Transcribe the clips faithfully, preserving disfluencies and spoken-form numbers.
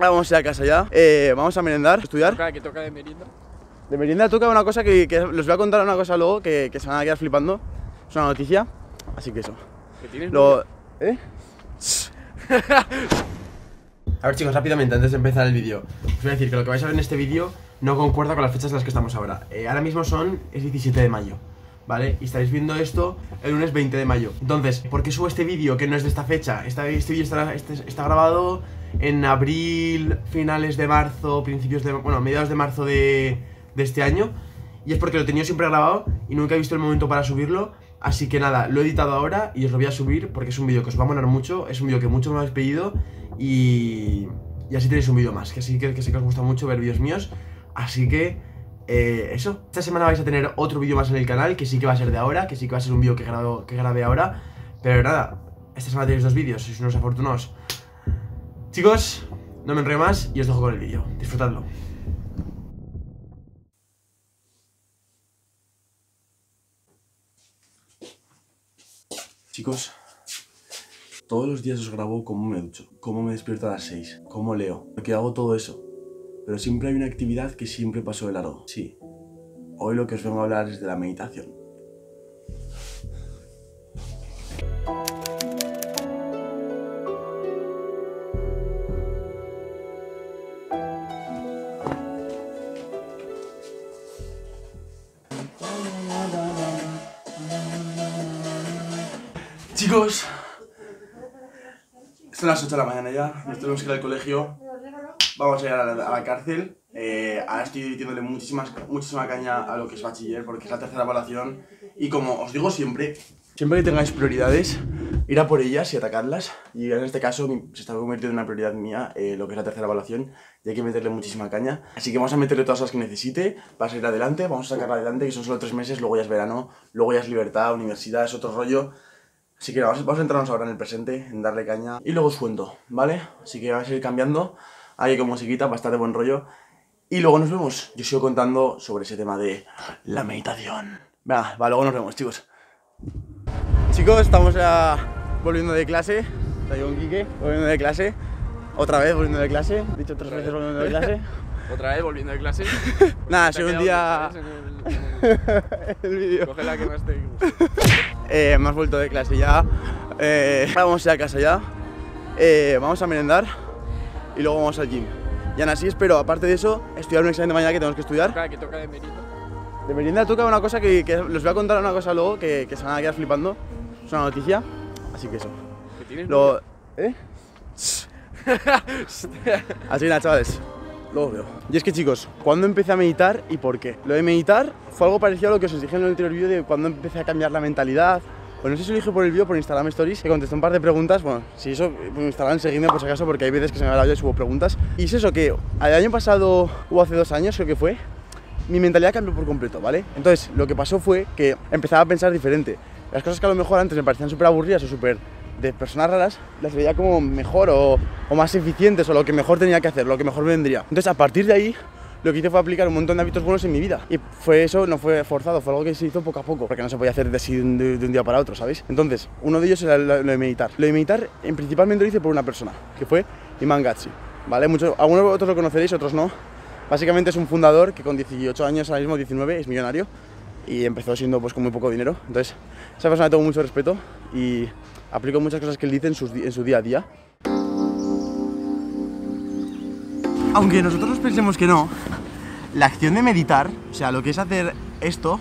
Ahora vamos a ir a casa ya, eh, vamos a merendar, estudiar. Toca, que toca de merienda. De merienda toca una cosa que, que les voy a contar una cosa luego que, que se van a quedar flipando. Es una noticia, así que eso. ¿Qué tienes? Lo... ¿Eh? A ver, chicos, rápidamente, antes de empezar el vídeo, os voy a decir que lo que vais a ver en este vídeo no concuerda con las fechas en las que estamos ahora. eh, Ahora mismo son, es diecisiete de mayo, ¿vale? Y estaréis viendo esto el lunes veinte de mayo. Entonces, ¿por qué subo este vídeo que no es de esta fecha? Este, este vídeo está, este, está grabado en abril, finales de marzo, principios de... bueno, mediados de marzo de, de este año. Y es porque lo he tenido siempre grabado y nunca he visto el momento para subirlo. Así que nada, lo he editado ahora y os lo voy a subir porque es un vídeo que os va a molar mucho. Es un vídeo que mucho me habéis pedido y, y así tenéis un vídeo más. Que sí que, que sé que os gusta mucho ver vídeos míos. Así que eh, eso. Esta semana vais a tener otro vídeo más en el canal que sí que va a ser de ahora. Que sí que va a ser un vídeo que, grabo, que grabé ahora. Pero nada, esta semana tenéis dos vídeos, sois unos afortunados. Chicos, no me enrollo más y os dejo con el vídeo. Disfrutadlo. Chicos, todos los días os grabo cómo me ducho, cómo me despierto a las seis, cómo leo, porque hago todo eso. Pero siempre hay una actividad que siempre paso de largo. Sí, hoy lo que os vengo a hablar es de la meditación. Chicos, son las ocho de la mañana ya, nos tenemos que ir al colegio, vamos a ir a la, a la cárcel. eh, Ahora estoy divirtiéndole muchísimas, muchísima caña a lo que es bachiller, porque es la tercera evaluación. Y como os digo siempre, siempre que tengáis prioridades, ir a por ellas y atacarlas. Y en este caso se está convirtiendo en una prioridad mía, eh, lo que es la tercera evaluación, y hay que meterle muchísima caña. Así que vamos a meterle todas las que necesite para salir adelante, vamos a sacarla adelante, que son solo tres meses, luego ya es verano, luego ya es libertad, universidad, es otro rollo. Así que vamos, vamos a entrarnos ahora en el presente, en darle caña y luego os cuento, ¿vale? Así que vais a ir cambiando, ahí con musiquita, va a estar de buen rollo. Y luego nos vemos, yo sigo contando sobre ese tema de la meditación. Venga, va, luego nos vemos, chicos. Chicos, estamos ya volviendo de clase, está yo con Quique, volviendo de clase. Otra vez volviendo de clase, he dicho tres veces volviendo de clase. Otra vez volviendo de clase. Nada, si un día... el vídeo. Coge la que más te eh, me has vuelto de clase ya. Eh, ahora vamos a ir a casa ya. Eh, vamos a merendar y luego vamos al gym. Y aún así espero, aparte de eso, estudiar un examen de mañana que tenemos que estudiar. Claro, que toca de merienda. De merienda toca una cosa que, que les voy a contar una cosa luego que, que se van a quedar flipando. Es una noticia, así que eso. ¿Qué tienes? Lo... ¿Eh? Así nada, chavales. Luego veo. Y es que, chicos, ¿cuándo empecé a meditar y por qué? Lo de meditar fue algo parecido a lo que os dije en el anterior vídeo de cuando empecé a cambiar la mentalidad. Pues no sé si lo dije por el vídeo, por Instagram Stories, que contesté un par de preguntas. Bueno, si eso, por Instagram, seguidme por si acaso, porque hay veces que se me va la olla y subo preguntas. Y es eso, que el año pasado, o hace dos años creo que fue, mi mentalidad cambió por completo, ¿vale? Entonces, lo que pasó fue que empezaba a pensar diferente. Las cosas que a lo mejor antes me parecían súper aburridas o súper... de personas raras, las veía como mejor o, o más eficientes o lo que mejor tenía que hacer, lo que mejor me vendría. Entonces, a partir de ahí, lo que hice fue aplicar un montón de hábitos buenos en mi vida. Y fue eso, no fue forzado, fue algo que se hizo poco a poco, porque no se podía hacer de, de, de un día para otro, ¿sabéis? Entonces, uno de ellos era lo de meditar. Lo de meditar, en, principalmente lo hice por una persona, que fue Imam Gatsi, ¿vale? Muchos, algunos de vosotros lo conoceréis, otros no. Básicamente es un fundador que con dieciocho años, ahora mismo diecinueve, es millonario y empezó siendo pues con muy poco dinero. Entonces, esa persona tengo mucho respeto y... aplico muchas cosas que él dice en, sus, en su día a día. Aunque nosotros pensemos que no, la acción de meditar, o sea, lo que es hacer esto,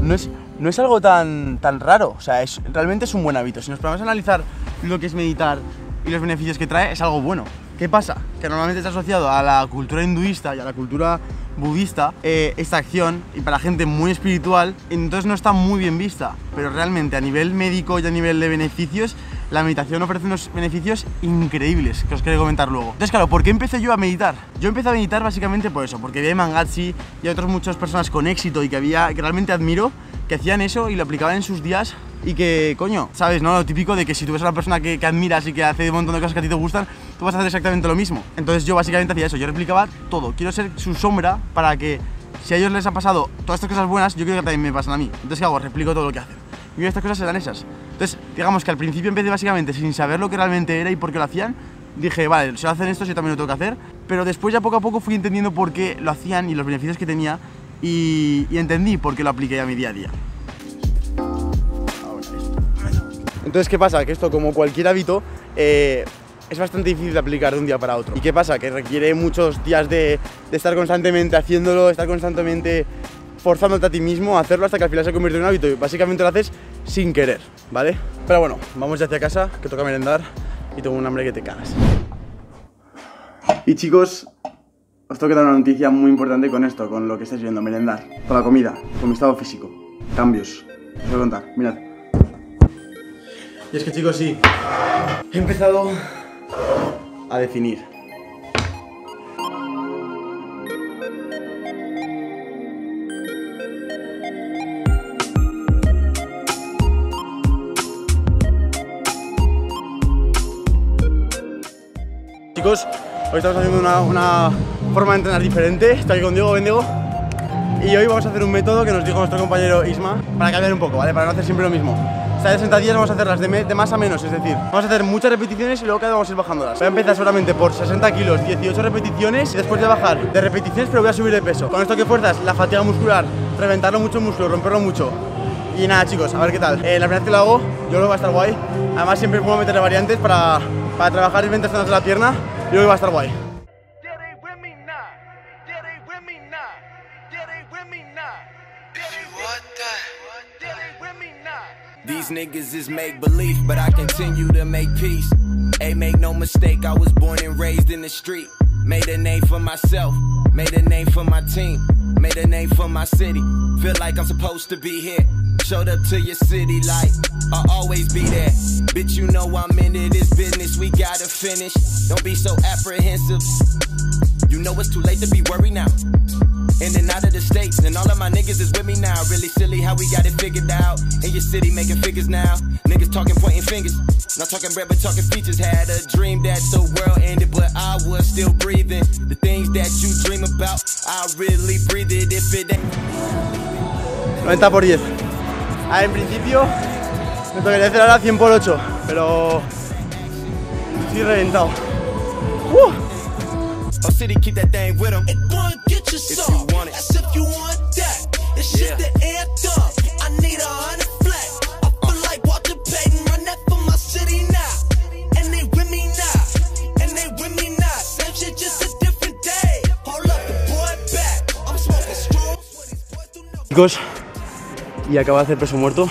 no es, no es algo tan, tan raro. O sea, es, realmente es un buen hábito. Si nos ponemos a analizar lo que es meditar y los beneficios que trae, es algo bueno. ¿Qué pasa? Que normalmente está asociado a la cultura hinduista y a la cultura budista, eh, esta acción, y para gente muy espiritual, entonces no está muy bien vista. Pero realmente a nivel médico y a nivel de beneficios, la meditación ofrece unos beneficios increíbles, que os quiero comentar luego. Entonces claro, ¿por qué empecé yo a meditar? Yo empecé a meditar básicamente por eso, porque vi a Imam Gatsi y a otras muchas personas con éxito y que, había, que realmente admiro, que hacían eso y lo aplicaban en sus días. Y que, coño, ¿sabes? ¿No? Lo típico de que si tú ves a una persona que, que admiras y que hace un montón de cosas que a ti te gustan, tú vas a hacer exactamente lo mismo. Entonces yo básicamente hacía eso, yo replicaba todo. Quiero ser su sombra para que si a ellos les han pasado todas estas cosas buenas, yo quiero que también me pasen a mí. Entonces, ¿qué hago? Replico todo lo que hacen. Y estas cosas eran esas. Entonces, digamos que al principio empecé básicamente sin saber lo que realmente era y por qué lo hacían. dije, vale, si hacen esto, yo también lo tengo que hacer. Pero después ya poco a poco fui entendiendo por qué lo hacían y los beneficios que tenía, y, y entendí por qué lo apliqué a mi día a día. Entonces, ¿qué pasa? Que esto, como cualquier hábito, eh, es bastante difícil de aplicar de un día para otro. ¿Y qué pasa? Que requiere muchos días de, de estar constantemente haciéndolo, estar constantemente forzándote a ti mismo a hacerlo hasta que al final se convierte en un hábito y básicamente lo haces sin querer, ¿vale? Pero bueno, vamos ya hacia casa, que toca merendar y tengo un hambre que te cagas. Y chicos, os tengo que dar una noticia muy importante con esto, con lo que estáis viendo, merendar, con la comida, con mi estado físico, cambios, os voy a contar, mirad. Y es que chicos, sí, he empezado a definir. Chicos, hoy estamos haciendo una, una forma de entrenar diferente. Estoy aquí con Diego Véndego y hoy vamos a hacer un método que nos dijo nuestro compañero Isma para cambiar un poco, ¿vale? Para no hacer siempre lo mismo. O sea, de sentadillas vamos a hacerlas de, de más a menos, es decir, vamos a hacer muchas repeticiones y luego cada vez vamos a ir bajándolas. Voy a empezar solamente por sesenta kilos, dieciocho repeticiones y después de bajar de repeticiones, pero voy a subir de peso. Con esto que fuerzas, la fatiga muscular, reventarlo mucho el músculo, romperlo mucho. Y nada chicos, a ver qué tal. Eh, la primera vez que lo hago, yo creo que va a estar guay. Además siempre puedo meterle variantes para, para trabajar y ventas de la pierna. Yo creo que va a estar guay. These niggas is make believe, but I continue to make peace. Hey, make no mistake, I was born and raised in the street. Made a name for myself, made a name for my team, made a name for my city. Feel like I'm supposed to be here. Showed up to your city like I'll always be there. Bitch, you know I'm into this business, we gotta finish. Don't be so apprehensive. You know it's too late to be worried now. In and out of the states, and all of my niggas is with me now. Really silly how we got it figured out. In your city making figures now. Niggas talking pointing fingers, not talking bread but talking features. Had a dream that the world ended, but I was still breathing. The things that you dream about, I really breathe it if it ain't. noventa por diez. Ah, en principio me tocaría hacer ahora cien por ocho, pero estoy reventado. Uh. Oh, city, keep that thing with them. And one, get your soul. As if you want that. It's just yeah. The anthem. I need a hundred flat. I feel like Walter Payton. Run that for my city now. And they with me now. And they with me now. Same shit, just a different day. Hold up, the boy back. I'm smoking strong. Chicos, y acabo de hacer peso muerto.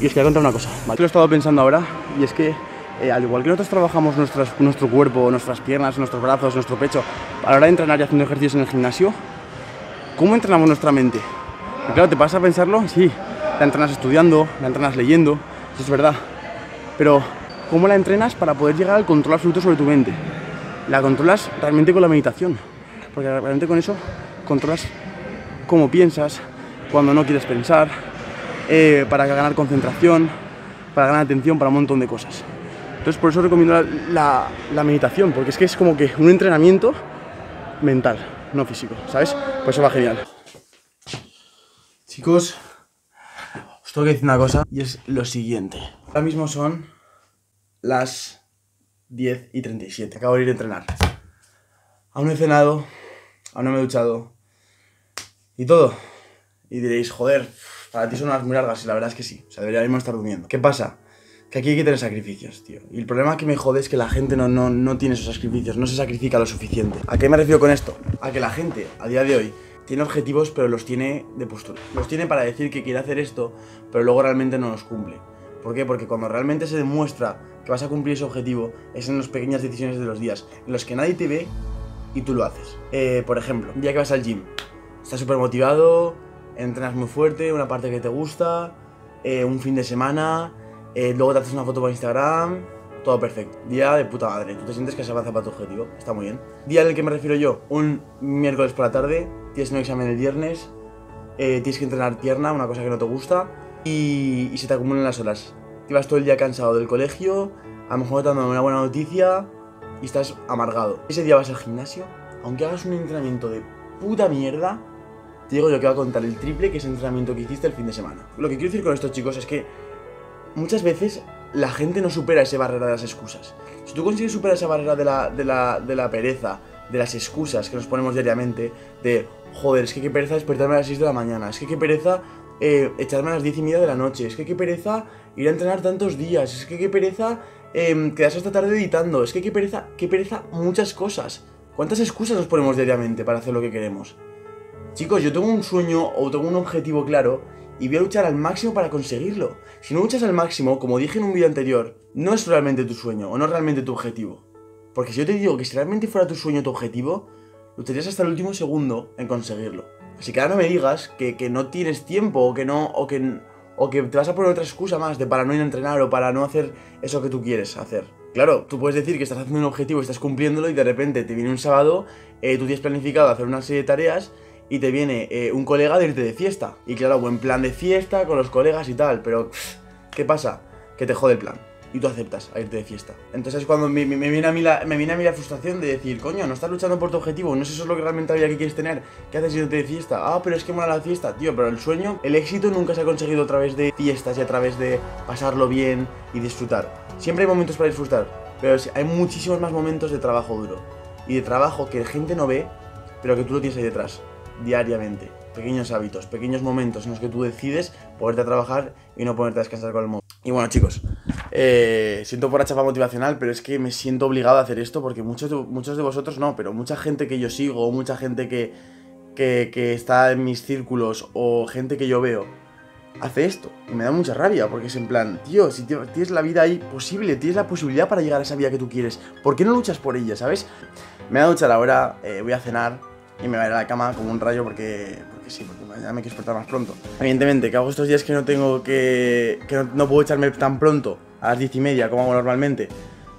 Y os quería contar una cosa, ¿vale? Lo he estado pensando ahora y es que Eh, al igual que nosotros trabajamos nuestras, nuestro cuerpo, nuestras piernas, nuestros brazos, nuestro pecho, a la hora de entrenar y haciendo ejercicios en el gimnasio, ¿cómo entrenamos nuestra mente? Porque, claro, te pasa a pensarlo, sí, la entrenas estudiando, la entrenas leyendo, eso es verdad, pero ¿cómo la entrenas para poder llegar al control absoluto sobre tu mente? La controlas realmente con la meditación, porque realmente con eso controlas cómo piensas, cuando no quieres pensar, eh, para ganar concentración, para ganar atención, para un montón de cosas. Entonces por eso recomiendo la, la, la meditación, porque es que es como que un entrenamiento mental, no físico, ¿sabes? Por eso va genial. Chicos, os tengo que decir una cosa y es lo siguiente. Ahora mismo son las diez y treinta y siete, acabo de ir a entrenar. Aún no he cenado, aún no me he duchado y todo. Y diréis, joder, para ti son unas muy largas y la verdad es que sí, o sea, deberíamos estar durmiendo. ¿Qué pasa? Que aquí hay que tener sacrificios, tío. Y el problema que me jode es que la gente no, no, no tiene esos sacrificios, no se sacrifica lo suficiente. ¿A qué me refiero con esto? A que la gente, a día de hoy, tiene objetivos pero los tiene de postura. Los tiene para decir que quiere hacer esto, pero luego realmente no los cumple. ¿Por qué? Porque cuando realmente se demuestra que vas a cumplir ese objetivo, es en las pequeñas decisiones de los días, en los que nadie te ve y tú lo haces. Eh, por ejemplo, un día que vas al gym, estás súper motivado, entrenas muy fuerte, una parte que te gusta, eh, un fin de semana. Eh, luego te haces una foto para Instagram, todo perfecto. Día de puta madre, tú te sientes que has avanzado para tu objetivo, está muy bien. Día en el que me refiero yo, un miércoles por la tarde, tienes un examen el viernes, eh, tienes que entrenar pierna, una cosa que no te gusta, y, y se te acumulan las horas. Te vas todo el día cansado del colegio, a lo mejor te dando una buena noticia y estás amargado. Ese día vas al gimnasio, aunque hagas un entrenamiento de puta mierda, te digo yo que va a contar el triple que ese entrenamiento que hiciste el fin de semana. Lo que quiero decir con esto, chicos, es que muchas veces la gente no supera esa barrera de las excusas. Si tú consigues superar esa barrera de la, de la, de la pereza, de las excusas que nos ponemos diariamente, de, joder, es que qué pereza despertarme a las seis de la mañana, es que qué pereza eh, echarme a las diez y media de la noche, es que qué pereza ir a entrenar tantos días, es que qué pereza eh, quedarse hasta tarde editando, es que qué pereza, qué pereza muchas cosas. ¿Cuántas excusas nos ponemos diariamente para hacer lo que queremos? Chicos, yo tengo un sueño o tengo un objetivo claro y voy a luchar al máximo para conseguirlo. Si no luchas al máximo, como dije en un vídeo anterior, no es realmente tu sueño o no es realmente tu objetivo. Porque si yo te digo que si realmente fuera tu sueño o tu objetivo, lucharías hasta el último segundo en conseguirlo. Así que ahora no me digas que, que no tienes tiempo o que, no, o, que, o que te vas a poner otra excusa más de para no ir a entrenar o para no hacer eso que tú quieres hacer. Claro, tú puedes decir que estás haciendo un objetivo, estás cumpliéndolo y de repente te viene un sábado, eh, tú tienes planificado hacer una serie de tareas y te viene eh, un colega de irte de fiesta. Y claro, buen plan de fiesta con los colegas y tal, pero ¿qué pasa? Que te jode el plan. Y tú aceptas a irte de fiesta. Entonces es cuando me, me, me, viene a mí la, me viene a mí la frustración de decir, coño, no estás luchando por tu objetivo, no es eso lo que realmente la vida que quieres tener, ¿qué haces irte de fiesta? Ah, pero es que mola la fiesta, tío, pero el sueño, el éxito nunca se ha conseguido a través de fiestas y a través de pasarlo bien y disfrutar. Siempre hay momentos para disfrutar, pero hay muchísimos más momentos de trabajo duro y de trabajo que la gente no ve, pero que tú lo tienes ahí detrás, diariamente. Pequeños hábitos, pequeños momentos en los que tú decides ponerte a trabajar y no ponerte a descansar con el móvil. Y bueno, chicos, eh, siento por la chapa motivacional, pero es que me siento obligado a hacer esto porque muchos de, muchos de vosotros no, pero mucha gente que yo sigo, mucha gente que, que, que está en mis círculos o gente que yo veo, hace esto. Y me da mucha rabia porque es en plan, tío, si tienes la vida ahí posible, tienes la posibilidad para llegar a esa vida que tú quieres, ¿por qué no luchas por ella, sabes? Me voy a duchar ahora, eh, voy a cenar. Y me va a ir a la cama como un rayo porque, porque sí, porque ya me quiero despertar más pronto. Evidentemente, que hago estos días que no tengo que... que no, no puedo echarme tan pronto a las diez y media como hago normalmente.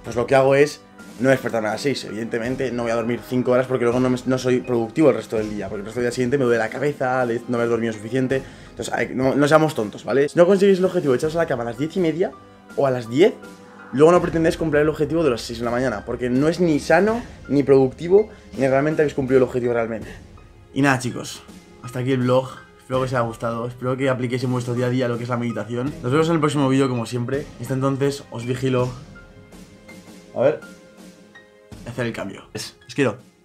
Pues lo que hago es no despertarme a las seis. Evidentemente no voy a dormir cinco horas porque luego no, me, no soy productivo el resto del día. Porque el resto del día siguiente me duele la cabeza, de no haber dormido suficiente. Entonces hay, no, no seamos tontos, ¿vale? Si no conseguís el objetivo de echaros a la cama a las diez y media o a las diez, luego no pretendéis cumplir el objetivo de las seis de la mañana, porque no es ni sano, ni productivo, ni realmente habéis cumplido el objetivo realmente. Y nada, chicos, hasta aquí el vlog. Espero que os haya gustado, espero que apliquéis en vuestro día a día lo que es la meditación. Nos vemos en el próximo vídeo, como siempre. Hasta entonces, os vigilo. A ver, hacer el cambio. Os quiero.